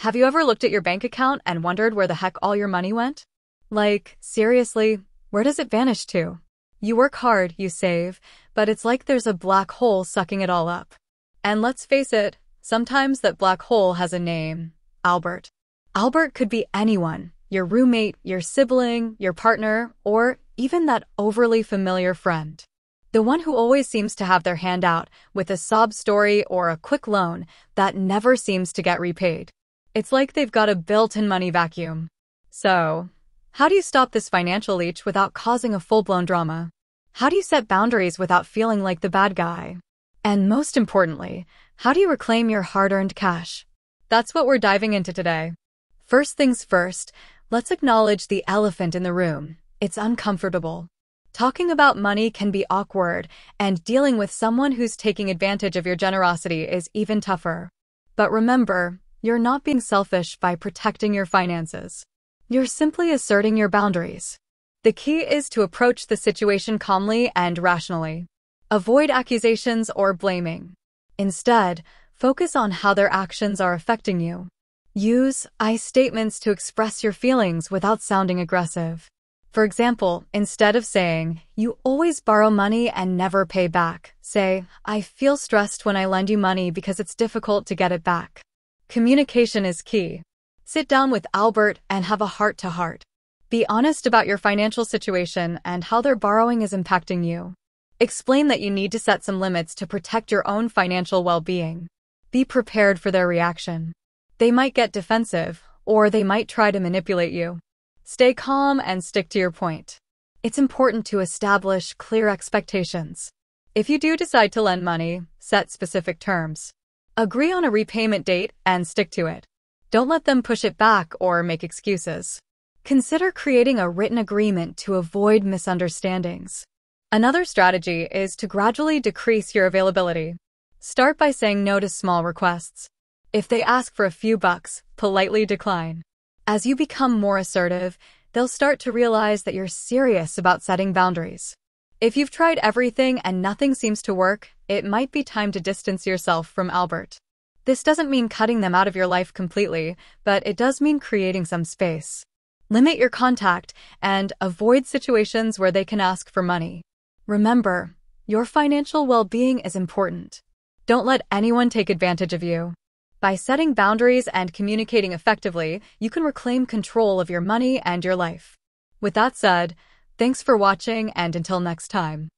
Have you ever looked at your bank account and wondered where the heck all your money went? Like, seriously, where does it vanish to? You work hard, you save, but it's like there's a black hole sucking it all up. And let's face it, sometimes that black hole has a name, Albert. Albert could be anyone, your roommate, your sibling, your partner, or even that overly familiar friend. The one who always seems to have their hand out with a sob story or a quick loan that never seems to get repaid. It's like they've got a built-in money vacuum. So, how do you stop this financial leech without causing a full-blown drama? How do you set boundaries without feeling like the bad guy? And most importantly, how do you reclaim your hard-earned cash? That's what we're diving into today. First things first, let's acknowledge the elephant in the room. It's uncomfortable. Talking about money can be awkward, and dealing with someone who's taking advantage of your generosity is even tougher. But remember, you're not being selfish by protecting your finances. You're simply asserting your boundaries. The key is to approach the situation calmly and rationally. Avoid accusations or blaming. Instead, focus on how their actions are affecting you. Use I statements to express your feelings without sounding aggressive. For example, instead of saying, "You always borrow money and never pay back," say, "I feel stressed when I lend you money because it's difficult to get it back." Communication is key. Sit down with Albert and have a heart-to-heart. Be honest about your financial situation and how their borrowing is impacting you. Explain that you need to set some limits to protect your own financial well-being. Be prepared for their reaction. They might get defensive, or they might try to manipulate you. Stay calm and stick to your point. It's important to establish clear expectations. If you do decide to lend money, set specific terms. Agree on a repayment date and stick to it. Don't let them push it back or make excuses. Consider creating a written agreement to avoid misunderstandings. Another strategy is to gradually decrease your availability. Start by saying no to small requests. If they ask for a few bucks, politely decline. As you become more assertive, they'll start to realize that you're serious about setting boundaries. If you've tried everything and nothing seems to work, it might be time to distance yourself from Albert. This doesn't mean cutting them out of your life completely, but it does mean creating some space. Limit your contact and avoid situations where they can ask for money. Remember, your financial well-being is important. Don't let anyone take advantage of you. By setting boundaries and communicating effectively, you can reclaim control of your money and your life. With that said, thanks for watching, and until next time.